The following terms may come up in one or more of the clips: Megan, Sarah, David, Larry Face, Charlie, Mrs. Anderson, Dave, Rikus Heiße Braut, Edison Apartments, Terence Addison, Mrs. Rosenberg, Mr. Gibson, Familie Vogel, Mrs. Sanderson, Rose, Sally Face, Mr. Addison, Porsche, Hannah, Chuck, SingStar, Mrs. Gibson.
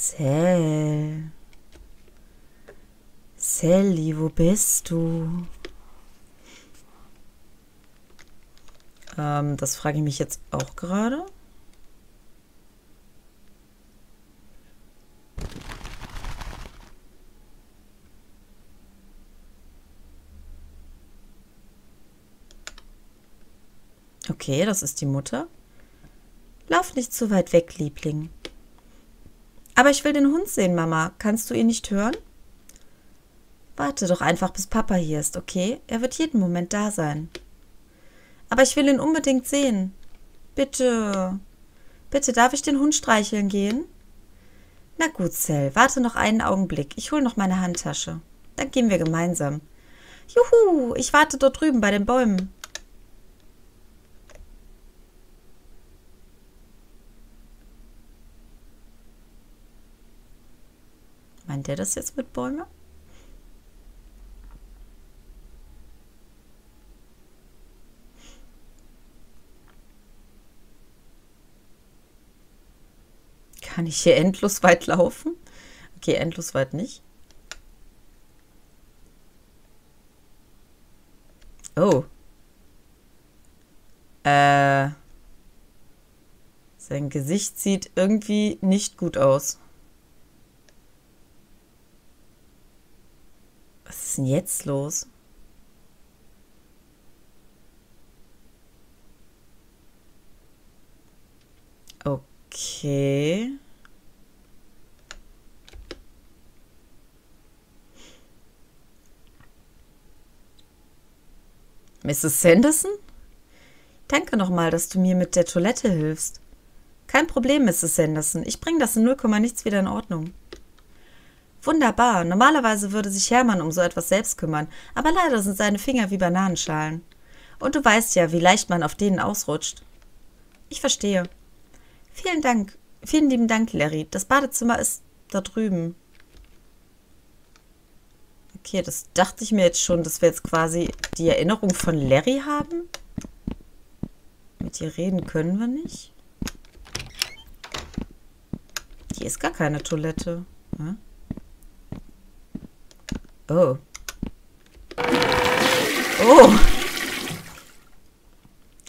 Sal. Sally, wo bist du? Das frage ich mich jetzt auch gerade. Okay, das ist die Mutter. Lauf nicht zu weit weg, Liebling. Aber ich will den Hund sehen, Mama. Kannst du ihn nicht hören? Warte doch einfach, bis Papa hier ist, okay? Er wird jeden Moment da sein. Aber ich will ihn unbedingt sehen. Bitte. Bitte, darf ich den Hund streicheln gehen? Na gut, Sal, warte noch einen Augenblick. Ich hole noch meine Handtasche. Dann gehen wir gemeinsam. Juhu, ich warte dort drüben bei den Bäumen. Meint der das jetzt mit Bäume? Kann ich hier endlos weit laufen? Okay, endlos weit nicht. Oh. Sein Gesicht sieht irgendwie nicht gut aus. Was ist denn jetzt los? Okay. Mrs. Sanderson? Danke nochmal, dass du mir mit der Toilette hilfst. Kein Problem, Mrs. Sanderson. Ich bringe das in 0, nichts wieder in Ordnung. Wunderbar. Normalerweise würde sich Hermann um so etwas selbst kümmern, aber leider sind seine Finger wie Bananenschalen. Und du weißt ja, wie leicht man auf denen ausrutscht. Ich verstehe. Vielen Dank. Vielen lieben Dank, Larry. Das Badezimmer ist da drüben. Okay, das dachte ich mir jetzt schon, dass wir jetzt quasi die Erinnerung von Larry haben. Mit ihr reden können wir nicht. Hier ist gar keine Toilette. Hm? Oh. Oh.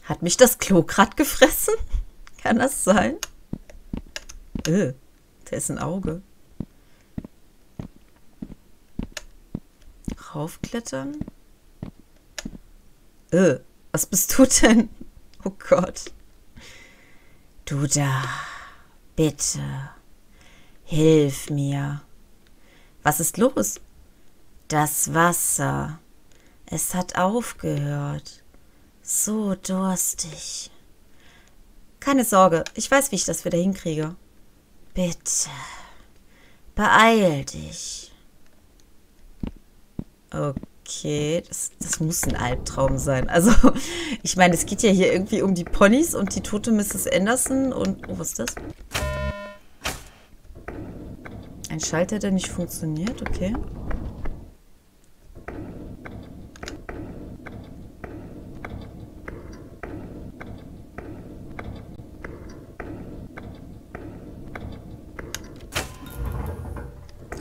Hat mich das Klo gerade gefressen? Kann das sein? Da ist ein Auge. Raufklettern. Was bist du denn? Oh Gott. Du da. Bitte. Hilf mir. Was ist los? Das Wasser. Es hat aufgehört. So durstig. Keine Sorge, ich weiß, wie ich das wieder hinkriege. Bitte. Beeil dich. Okay, das muss ein Albtraum sein. Also, ich meine, es geht ja hier irgendwie um die Ponys und die tote Mrs. Anderson und... Oh, was ist das? Ein Schalter, der nicht funktioniert, okay.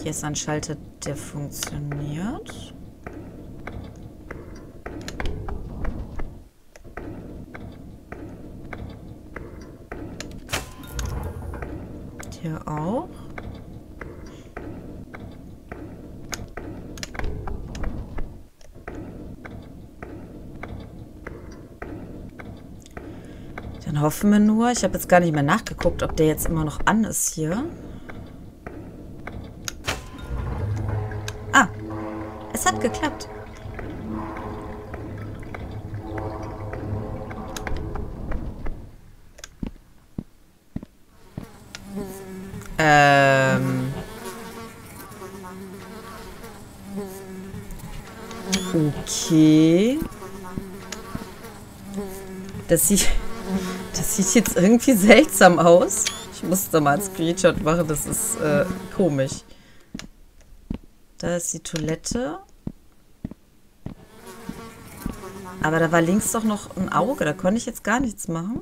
Hier ist ein Schalter, der funktioniert. Hier auch. Dann hoffen wir nur. Ich habe jetzt gar nicht mehr nachgeguckt, ob der jetzt immer noch an ist hier. Hat geklappt. Okay. Das sieht jetzt irgendwie seltsam aus. Ich muss da mal ein Screenshot machen, das ist komisch. Da ist die Toilette. Aber da war links doch noch ein Auge. Da konnte ich jetzt gar nichts machen.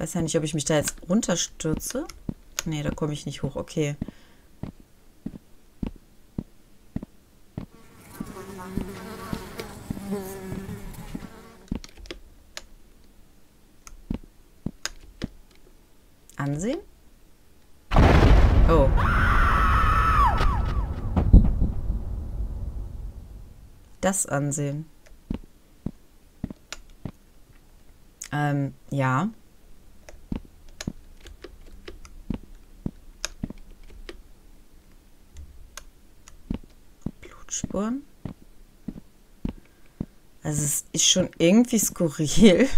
Ich weiß ja nicht, ob ich mich da jetzt runterstürze. Nee, da komme ich nicht hoch. Okay. Ansehen? Oh. Das Ansehen. Ja. Blutspuren. Also es ist schon irgendwie skurril.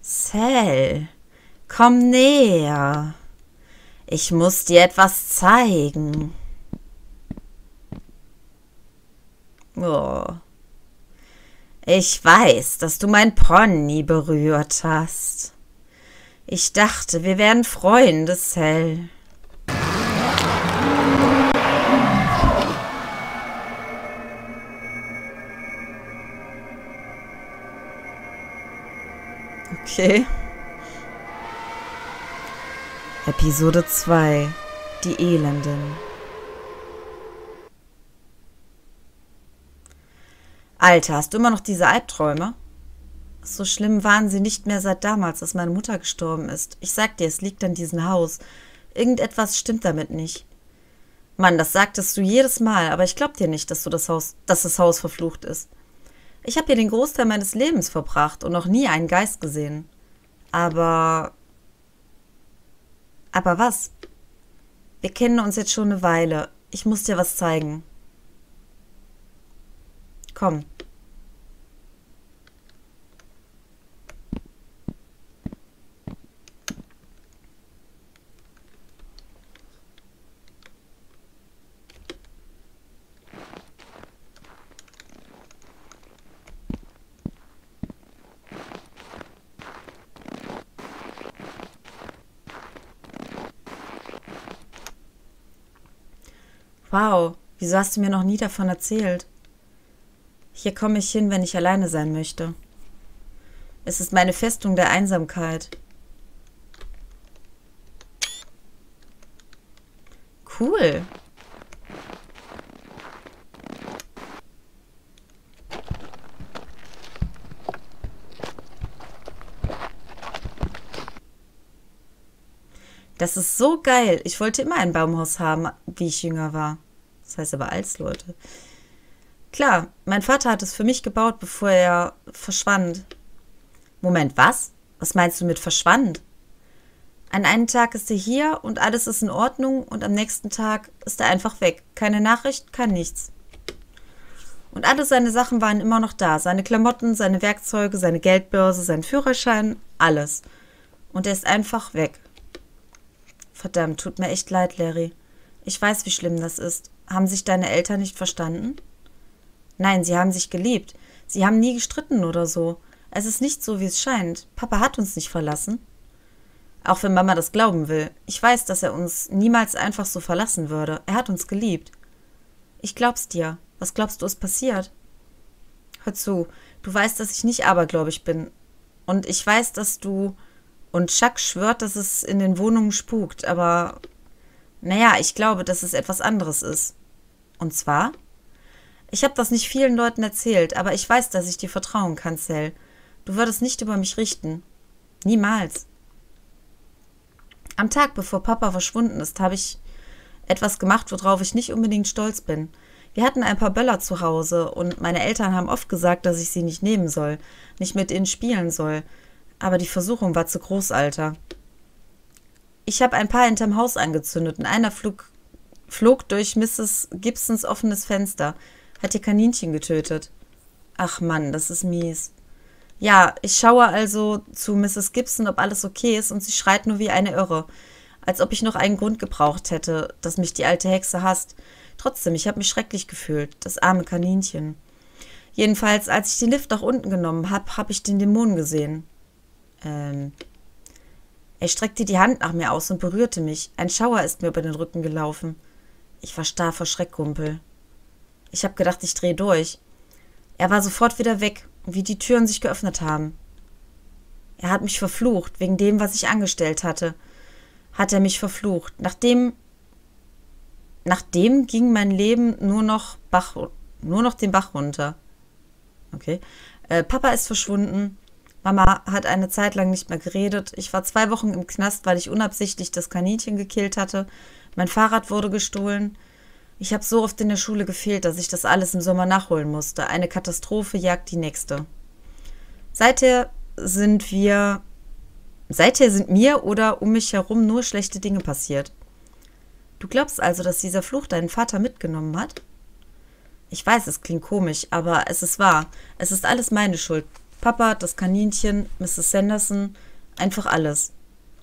Sal, komm näher. Ich muss dir etwas zeigen. Oh. Ich weiß, dass du mein Pony berührt hast. Ich dachte, wir wären Freunde, Sal. Okay. Episode 2. Die Elenden. Alter, hast du immer noch diese Albträume? So schlimm waren sie nicht mehr seit damals, als meine Mutter gestorben ist. Ich sag dir, es liegt an diesem Haus. Irgendetwas stimmt damit nicht. Mann, das sagtest du jedes Mal, aber ich glaub dir nicht, dass das Haus verflucht ist. Ich habe hier den Großteil meines Lebens verbracht und noch nie einen Geist gesehen. Aber was? Wir kennen uns jetzt schon eine Weile. Ich muss dir was zeigen. Komm. Wow, wieso hast du mir noch nie davon erzählt? Hier komme ich hin, wenn ich alleine sein möchte. Es ist meine Festung der Einsamkeit. Cool. Das ist so geil. Ich wollte immer ein Baumhaus haben, wie ich jünger war. Das heißt aber als Leute. Klar, mein Vater hat es für mich gebaut, bevor er verschwand. Moment, was? Was meinst du mit verschwand? An einem Tag ist er hier und alles ist in Ordnung und am nächsten Tag ist er einfach weg. Keine Nachricht, kein nichts. Und alle seine Sachen waren immer noch da. Seine Klamotten, seine Werkzeuge, seine Geldbörse, sein Führerschein, alles. Und er ist einfach weg. Verdammt, tut mir echt leid, Larry. Ich weiß, wie schlimm das ist. Haben sich deine Eltern nicht verstanden? Nein, sie haben sich geliebt. Sie haben nie gestritten oder so. Es ist nicht so, wie es scheint. Papa hat uns nicht verlassen. Auch wenn Mama das glauben will. Ich weiß, dass er uns niemals einfach so verlassen würde. Er hat uns geliebt. Ich glaub's dir. Was glaubst du, ist passiert? Hör zu, du weißt, dass ich nicht abergläubig bin. Und ich weiß, dass du... Und Chuck schwört, dass es in den Wohnungen spukt, aber... Naja, ich glaube, dass es etwas anderes ist. Und zwar? Ich habe das nicht vielen Leuten erzählt, aber ich weiß, dass ich dir vertrauen kann, Sal. Du würdest nicht über mich richten. Niemals. Am Tag, bevor Papa verschwunden ist, habe ich etwas gemacht, worauf ich nicht unbedingt stolz bin. Wir hatten ein paar Böller zu Hause und meine Eltern haben oft gesagt, dass ich sie nicht nehmen soll, nicht mit ihnen spielen soll. Aber die Versuchung war zu groß, Alter. Ich habe ein paar hinterm Haus angezündet und einer flog durch Mrs. Gibsons offenes Fenster. Hat ihr Kaninchen getötet. Ach Mann, das ist mies. Ja, ich schaue also zu Mrs. Gibson, ob alles okay ist, und sie schreit nur wie eine Irre. Als ob ich noch einen Grund gebraucht hätte, dass mich die alte Hexe hasst. Trotzdem, ich habe mich schrecklich gefühlt. Das arme Kaninchen. Jedenfalls, als ich den Lift nach unten genommen habe, habe ich den Dämon gesehen. Er streckte die Hand nach mir aus und berührte mich. Ein Schauer ist mir über den Rücken gelaufen. Ich war starr vor Schreck, Kumpel. Ich habe gedacht, ich drehe durch. Er war sofort wieder weg, wie die Türen sich geöffnet haben. Er hat mich verflucht, wegen dem, was ich angestellt hatte. Hat er mich verflucht. Nachdem ging mein Leben nur noch den Bach runter. Okay. Papa ist verschwunden. Mama hat eine Zeit lang nicht mehr geredet. Ich war 2 Wochen im Knast, weil ich unabsichtlich das Kaninchen gekillt hatte. Mein Fahrrad wurde gestohlen. Ich habe so oft in der Schule gefehlt, dass ich das alles im Sommer nachholen musste. Eine Katastrophe jagt die nächste. Seither sind mir oder um mich herum nur schlechte Dinge passiert. Du glaubst also, dass dieser Fluch deinen Vater mitgenommen hat? Ich weiß, es klingt komisch, aber es ist wahr. Es ist alles meine Schuld. Papa, das Kaninchen, Mrs. Sanderson, einfach alles.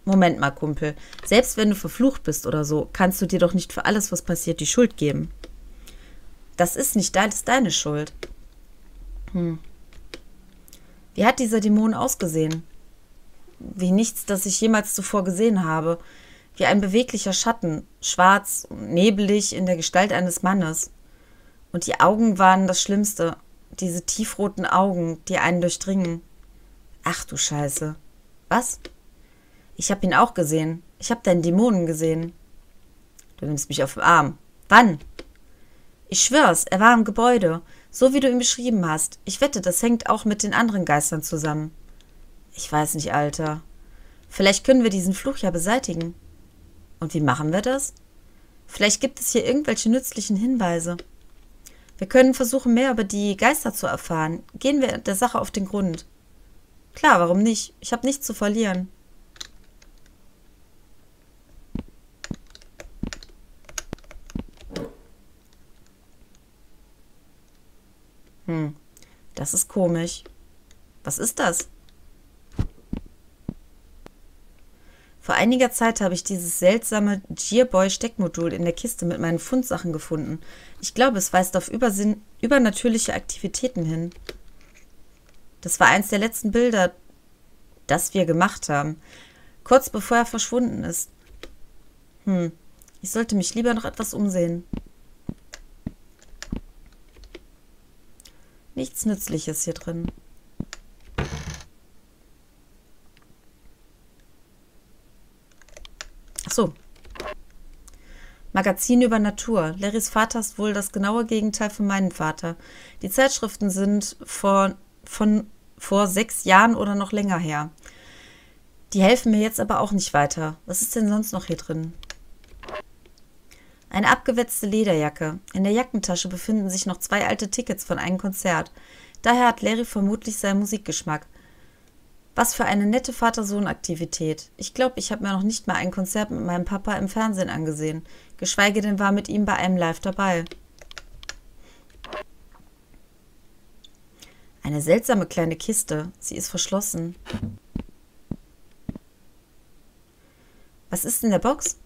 Moment mal, Kumpel. Selbst wenn du verflucht bist oder so, kannst du dir doch nicht für alles, was passiert, die Schuld geben. Das ist nicht deine Schuld. Wie hat dieser Dämon ausgesehen? Wie nichts, das ich jemals zuvor gesehen habe. Wie ein beweglicher Schatten, schwarz, nebelig in der Gestalt eines Mannes. Und die Augen waren das Schlimmste. Diese tiefroten Augen, die einen durchdringen. Ach du Scheiße. Was? Ich habe ihn auch gesehen. Ich habe deinen Dämonen gesehen. Du nimmst mich auf den Arm. Wann? Ich schwör's, er war im Gebäude. So wie du ihn beschrieben hast. Ich wette, das hängt auch mit den anderen Geistern zusammen. Ich weiß nicht, Alter. Vielleicht können wir diesen Fluch ja beseitigen. Und wie machen wir das? Vielleicht gibt es hier irgendwelche nützlichen Hinweise. Wir können versuchen, mehr über die Geister zu erfahren. Gehen wir der Sache auf den Grund. Klar, warum nicht? Ich habe nichts zu verlieren. Das ist komisch. Was ist das? Vor einiger Zeit habe ich dieses seltsame Gearboy-Steckmodul in der Kiste mit meinen Fundsachen gefunden. Ich glaube, es weist auf übernatürliche Aktivitäten hin. Das war eins der letzten Bilder, das wir gemacht haben. Kurz bevor er verschwunden ist. Ich sollte mich lieber noch etwas umsehen. Nichts Nützliches hier drin. So. Magazin über Natur. Larrys Vater ist wohl das genaue Gegenteil von meinem Vater. Die Zeitschriften sind von vor 6 Jahren oder noch länger her. Die helfen mir jetzt aber auch nicht weiter. Was ist denn sonst noch hier drin? Eine abgewetzte Lederjacke. In der Jackentasche befinden sich noch 2 alte Tickets von einem Konzert. Daher hat Larry vermutlich seinen Musikgeschmack. Was für eine nette Vater-Sohn-Aktivität. Ich glaube, ich habe mir noch nicht mal ein Konzert mit meinem Papa im Fernsehen angesehen. Geschweige denn war mit ihm bei einem Live dabei. Eine seltsame kleine Kiste. Sie ist verschlossen. Was ist in der Box?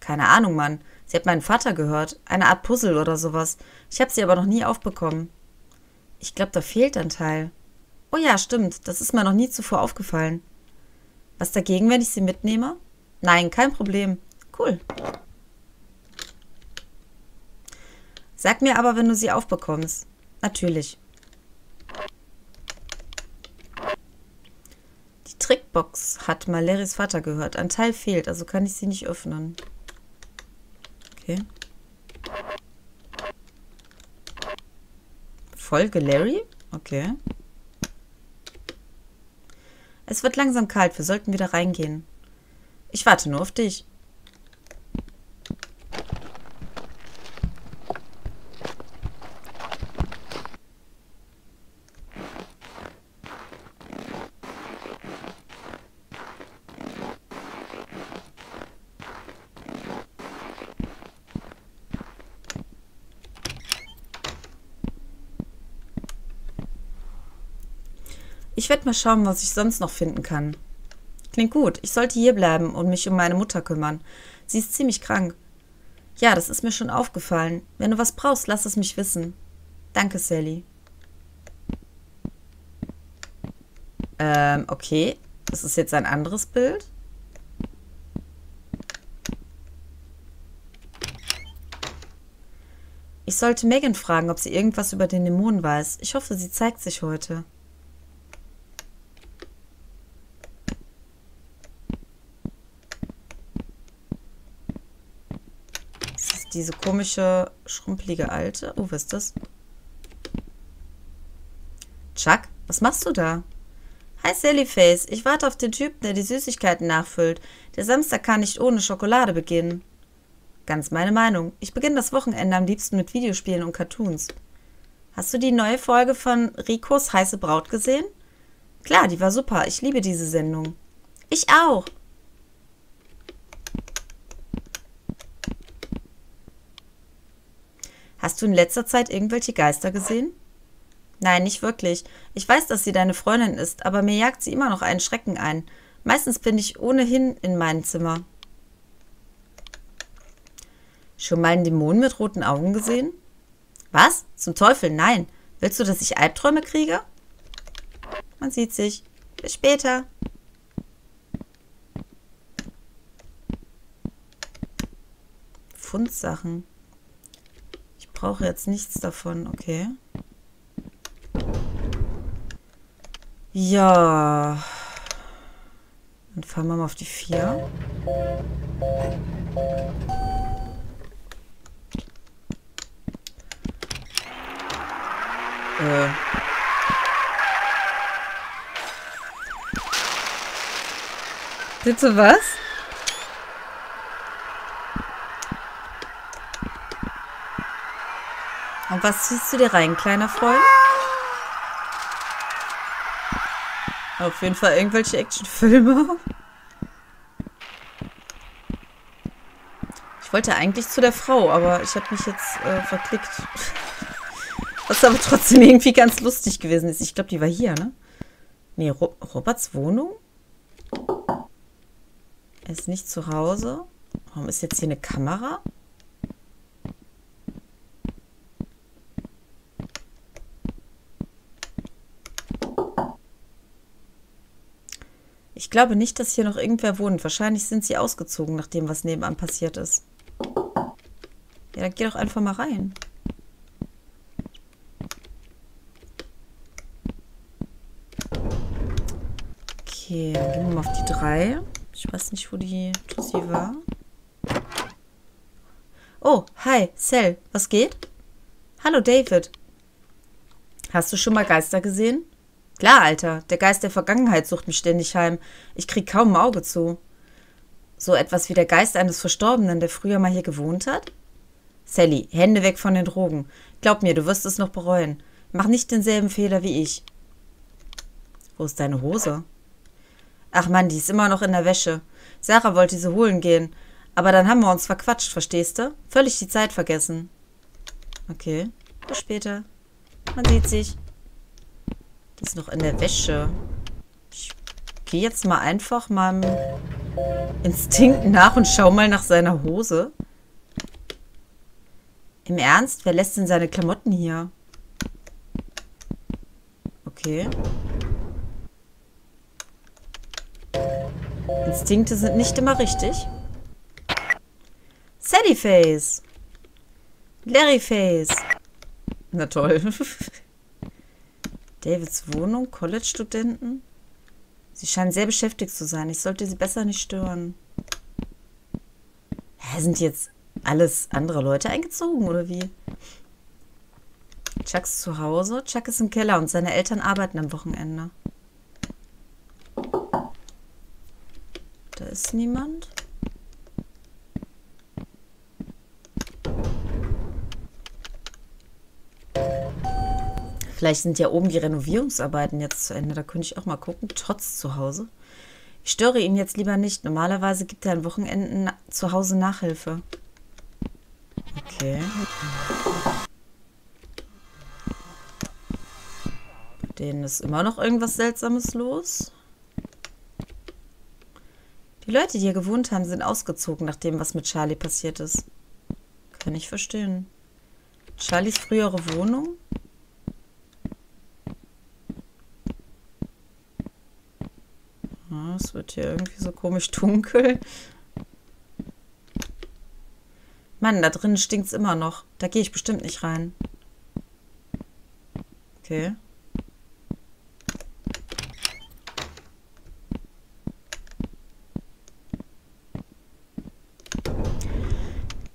Keine Ahnung, Mann. Sie hat meinen Vater gehört. Eine Art Puzzle oder sowas. Ich habe sie aber noch nie aufbekommen. Ich glaube, da fehlt ein Teil. Oh ja, stimmt. Das ist mir noch nie zuvor aufgefallen. Was dagegen, wenn ich sie mitnehme? Nein, kein Problem. Cool. Sag mir aber, wenn du sie aufbekommst. Natürlich. Die Trickbox hat mal Larrys Vater gehört. Ein Teil fehlt, also kann ich sie nicht öffnen. Okay. Folge Larry? Okay. Es wird langsam kalt, wir sollten wieder reingehen. Ich warte nur auf dich. Ich werde mal schauen, was ich sonst noch finden kann. Klingt gut. Ich sollte hier bleiben und mich um meine Mutter kümmern. Sie ist ziemlich krank. Ja, das ist mir schon aufgefallen. Wenn du was brauchst, lass es mich wissen. Danke, Sally. Okay. Das ist jetzt ein anderes Bild. Ich sollte Megan fragen, ob sie irgendwas über den Dämonen weiß. Ich hoffe, sie zeigt sich heute. Das ist diese komische, schrumpelige Alte. Oh, was ist das? Chuck, was machst du da? Hi Sally Face, ich warte auf den Typen, der die Süßigkeiten nachfüllt. Der Samstag kann nicht ohne Schokolade beginnen. Ganz meine Meinung. Ich beginne das Wochenende am liebsten mit Videospielen und Cartoons. Hast du die neue Folge von Rikus Heiße Braut gesehen? Klar, die war super. Ich liebe diese Sendung. Ich auch. Hast du in letzter Zeit irgendwelche Geister gesehen? Nein, nicht wirklich. Ich weiß, dass sie deine Freundin ist, aber mir jagt sie immer noch einen Schrecken ein. Meistens bin ich ohnehin in meinem Zimmer. Schon mal einen Dämon mit roten Augen gesehen? Was? Zum Teufel, nein. Willst du, dass ich Albträume kriege? Man sieht sich. Bis später. Fundsachen. Ich brauche jetzt nichts davon, okay. Ja. Dann fahren wir mal auf die 4. Siehst du was? Und was ziehst du dir rein, kleiner Freund? Auf jeden Fall irgendwelche Actionfilme. Ich wollte eigentlich zu der Frau, aber ich habe mich jetzt verklickt. Was aber trotzdem irgendwie ganz lustig gewesen ist. Ich glaube, die war hier, ne? Nee, Roberts Wohnung? Er ist nicht zu Hause. Warum ist jetzt hier eine Kamera? Ich glaube nicht, dass hier noch irgendwer wohnt. Wahrscheinlich sind sie ausgezogen, nachdem was nebenan passiert ist. Ja, dann geh doch einfach mal rein. Okay, dann gehen wir mal auf die 3. Ich weiß nicht, wo die Tussi war. Oh, hi, Sal. Was geht? Hallo, David. Hast du schon mal Geister gesehen? Klar, Alter. Der Geist der Vergangenheit sucht mich ständig heim. Ich krieg kaum ein Auge zu. So etwas wie der Geist eines Verstorbenen, der früher mal hier gewohnt hat? Sally, Hände weg von den Drogen. Glaub mir, du wirst es noch bereuen. Mach nicht denselben Fehler wie ich. Wo ist deine Hose? Ach Mann, die ist immer noch in der Wäsche. Sarah wollte sie holen gehen. Aber dann haben wir uns verquatscht, verstehst du? Völlig die Zeit vergessen. Okay, bis später. Man sieht sich. Die ist noch in der Wäsche. Ich gehe jetzt mal einfach meinem Instinkt nach und schau mal nach seiner Hose. Im Ernst? Wer lässt denn seine Klamotten hier? Okay. Instinkte sind nicht immer richtig. Sally Face. Larry Face. Na toll. Davids Wohnung, College-Studenten. Sie scheinen sehr beschäftigt zu sein. Ich sollte sie besser nicht stören. Hä, sind jetzt alles andere Leute eingezogen, oder wie? Chuck ist zu Hause. Chuck ist im Keller und seine Eltern arbeiten am Wochenende. Da ist niemand. Vielleicht sind ja oben die Renovierungsarbeiten jetzt zu Ende. Da könnte ich auch mal gucken. Trotz zu Hause. Ich störe ihn jetzt lieber nicht. Normalerweise gibt er an Wochenenden zu Hause Nachhilfe. Okay. Bei denen ist immer noch irgendwas Seltsames los. Die Leute, die hier gewohnt haben, sind ausgezogen, nachdem was mit Charlie passiert ist. Kann ich verstehen. Charlies frühere Wohnung? Es wird hier irgendwie so komisch dunkel. Mann, da drin stinkt's immer noch. Da gehe ich bestimmt nicht rein. Okay.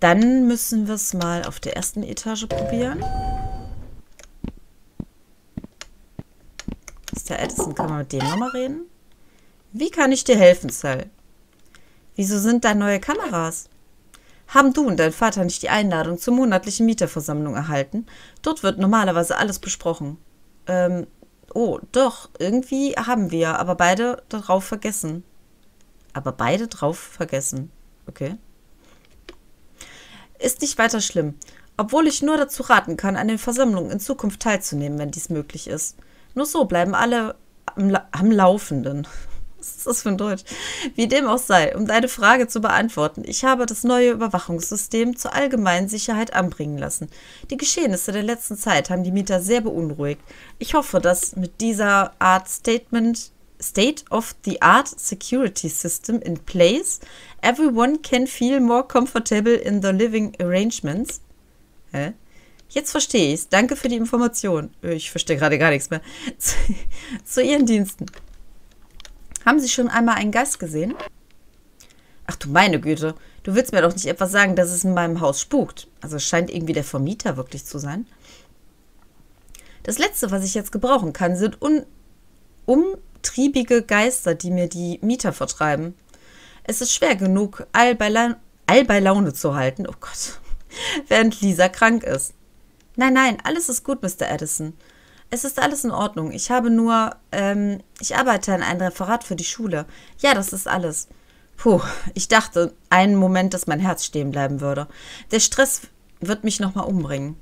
Dann müssen wir es mal auf der ersten Etage probieren. Mr. Addison, kann man mit dem nochmal reden? Wie kann ich dir helfen, Sal? Wieso sind da neue Kameras? Haben du und dein Vater nicht die Einladung zur monatlichen Mieterversammlung erhalten? Dort wird normalerweise alles besprochen. Oh, doch, irgendwie haben wir aber beide darauf vergessen. Okay. Ist nicht weiter schlimm, obwohl ich nur dazu raten kann, an den Versammlungen in Zukunft teilzunehmen, wenn dies möglich ist. Nur so bleiben alle am Laufenden. Was ist das für ein Deutsch? Wie dem auch sei, um deine Frage zu beantworten, ich habe das neue Überwachungssystem zur allgemeinen Sicherheit anbringen lassen. Die Geschehnisse der letzten Zeit haben die Mieter sehr beunruhigt. Ich hoffe, dass mit dieser Art Statement... State-of-the-art security system in place. Everyone can feel more comfortable in the living arrangements. Hä? Jetzt verstehe ich's. Danke für die Information. Ich verstehe gerade gar nichts mehr. Zu Ihren Diensten. Haben Sie schon einmal einen Geist gesehen? Ach du meine Güte. Du willst mir doch nicht etwas sagen, dass es in meinem Haus spukt. Also es scheint irgendwie der Vermieter wirklich zu sein. Das Letzte, was ich jetzt gebrauchen kann, sind triebige Geister, die mir die Mieter vertreiben. Es ist schwer genug, all bei Laune zu halten, oh Gott, während Lisa krank ist. Nein, nein, alles ist gut, Mr. Addison. Es ist alles in Ordnung. Ich habe nur, ich arbeite an einem Referat für die Schule. Ja, das ist alles. Puh, ich dachte einen Moment, dass mein Herz stehen bleiben würde. Der Stress wird mich nochmal umbringen.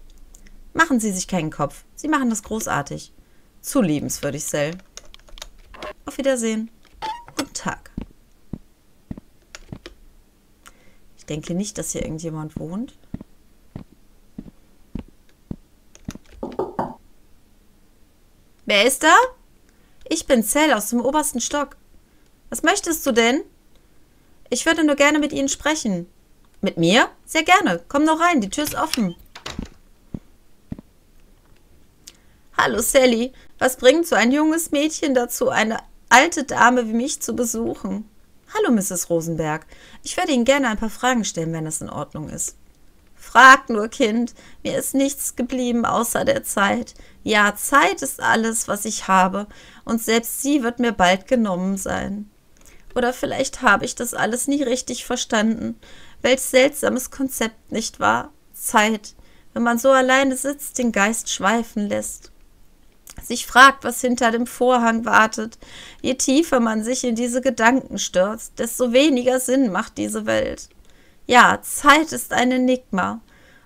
Machen Sie sich keinen Kopf. Sie machen das großartig. Zu liebenswürdig, Sal. Auf Wiedersehen. Guten Tag. Ich denke nicht, dass hier irgendjemand wohnt. Wer ist da? Ich bin Sal aus dem obersten Stock. Was möchtest du denn? Ich würde nur gerne mit Ihnen sprechen. Mit mir? Sehr gerne. Komm doch rein, die Tür ist offen. Hallo Sally, was bringt so ein junges Mädchen dazu, eine alte Dame wie mich zu besuchen? Hallo Mrs. Rosenberg, ich werde Ihnen gerne ein paar Fragen stellen, wenn das in Ordnung ist. Frag nur, Kind, mir ist nichts geblieben außer der Zeit. Ja, Zeit ist alles, was ich habe, und selbst sie wird mir bald genommen sein. Oder vielleicht habe ich das alles nie richtig verstanden. Welch seltsames Konzept, nicht wahr? Zeit, wenn man so alleine sitzt, den Geist schweifen lässt. Sich fragt, was hinter dem Vorhang wartet. Je tiefer man sich in diese Gedanken stürzt, desto weniger Sinn macht diese Welt. Ja, Zeit ist ein Enigma.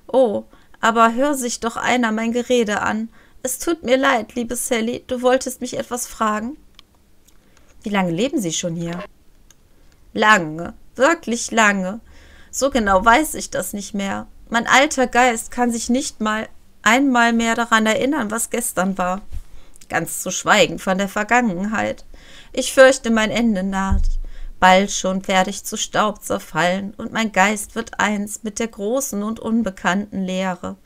Oh, aber hör sich doch einer mein Gerede an. Es tut mir leid, liebe Sally, du wolltest mich etwas fragen? Wie lange leben Sie schon hier? Lange, wirklich lange. So genau weiß ich das nicht mehr. Mein alter Geist kann sich nicht mal einmal mehr daran erinnern, was gestern war. Ganz zu schweigen von der Vergangenheit. Ich fürchte, mein Ende naht. Bald schon werde ich zu Staub zerfallen und mein Geist wird eins mit der großen und unbekannten Leere.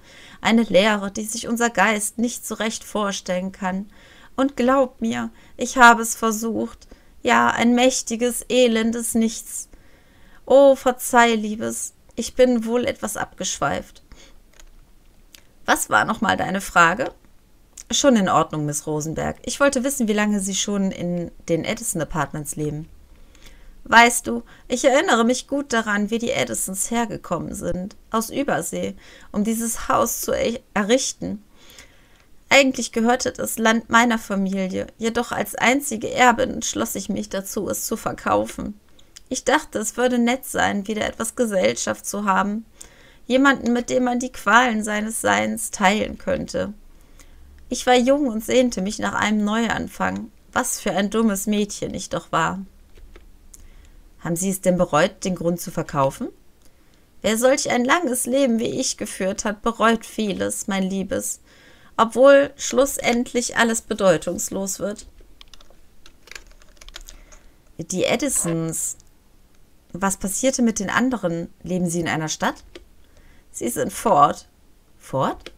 Eine Leere, die sich unser Geist nicht so recht vorstellen kann. Und glaub mir, ich habe es versucht. Ja, ein mächtiges, elendes Nichts. Oh, verzeih, Liebes, ich bin wohl etwas abgeschweift. Was war nochmal deine Frage? Schon in Ordnung, Miss Rosenberg. Ich wollte wissen, wie lange Sie schon in den Edison Apartments leben. Weißt du, ich erinnere mich gut daran, wie die Edisons hergekommen sind, aus Übersee, um dieses Haus zu errichten. Eigentlich gehörte das Land meiner Familie, jedoch als einzige Erbin entschloss ich mich dazu, es zu verkaufen. Ich dachte, es würde nett sein, wieder etwas Gesellschaft zu haben. Jemanden, mit dem man die Qualen seines Seins teilen könnte. Ich war jung und sehnte mich nach einem Neuanfang. Was für ein dummes Mädchen ich doch war. Haben Sie es denn bereut, den Grund zu verkaufen? Wer solch ein langes Leben wie ich geführt hat, bereut vieles, mein Liebes, obwohl schlussendlich alles bedeutungslos wird. Die Addisons. Was passierte mit den anderen? Leben sie in einer Stadt? Sie sind fort. Fort?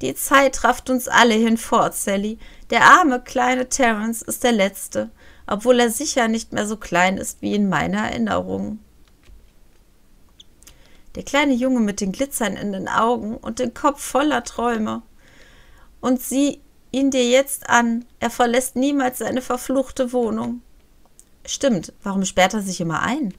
Die Zeit rafft uns alle hinfort, Sally. Der arme, kleine Terence ist der Letzte, obwohl er sicher nicht mehr so klein ist wie in meiner Erinnerung. Der kleine Junge mit den Glitzern in den Augen und dem Kopf voller Träume. Und sieh ihn dir jetzt an, er verlässt niemals seine verfluchte Wohnung. Stimmt, warum sperrt er sich immer ein?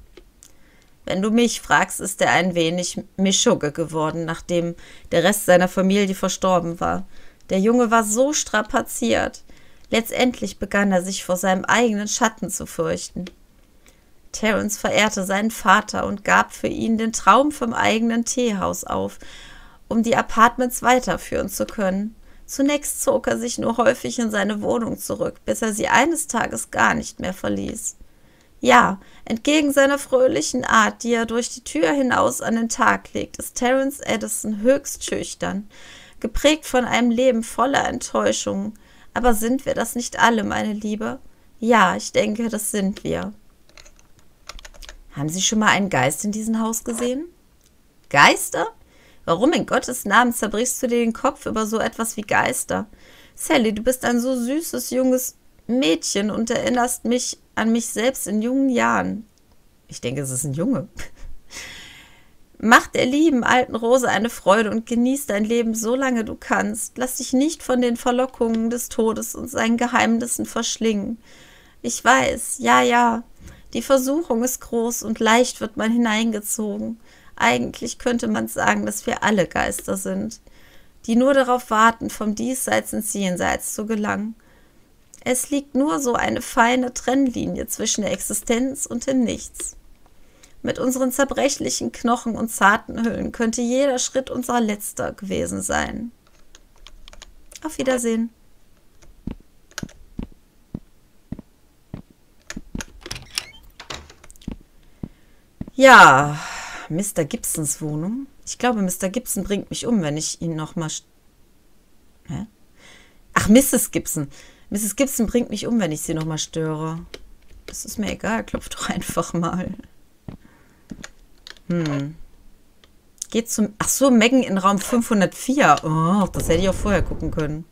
Wenn du mich fragst, ist er ein wenig Mischugge geworden, nachdem der Rest seiner Familie verstorben war. Der Junge war so strapaziert. Letztendlich begann er sich vor seinem eigenen Schatten zu fürchten. Terence verehrte seinen Vater und gab für ihn den Traum vom eigenen Teehaus auf, um die Apartments weiterführen zu können. Zunächst zog er sich nur häufig in seine Wohnung zurück, bis er sie eines Tages gar nicht mehr verließ. Ja, entgegen seiner fröhlichen Art, die er durch die Tür hinaus an den Tag legt, ist Terence Addison höchst schüchtern, geprägt von einem Leben voller Enttäuschungen. Aber sind wir das nicht alle, meine Liebe? Ja, ich denke, das sind wir. Haben Sie schon mal einen Geist in diesem Haus gesehen? Geister? Warum in Gottes Namen zerbrichst du dir den Kopf über so etwas wie Geister? Sally, du bist ein so süßes, junges Mädchen und erinnerst mich an mich selbst in jungen Jahren. Ich denke, es ist ein Junge. Mach der lieben alten Rose eine Freude und genieß dein Leben, solange du kannst. Lass dich nicht von den Verlockungen des Todes und seinen Geheimnissen verschlingen. Ich weiß, ja, ja, die Versuchung ist groß und leicht wird man hineingezogen. Eigentlich könnte man sagen, dass wir alle Geister sind, die nur darauf warten, vom Diesseits ins Jenseits zu gelangen. Es liegt nur so eine feine Trennlinie zwischen der Existenz und dem Nichts. Mit unseren zerbrechlichen Knochen und zarten Hüllen könnte jeder Schritt unser letzter gewesen sein. Auf Wiedersehen. Ja, Mr. Gibsons Wohnung. Ich glaube, Mr. Gibson bringt mich um, wenn ich ihn nochmal... Hä? Ach, Mrs. Gibson. Mrs. Gibson bringt mich um, wenn ich sie nochmal störe. Das ist mir egal, klopf doch einfach mal. Geht zum... Ach so, Megan in Raum 504. Oh, das hätte ich auch vorher gucken können.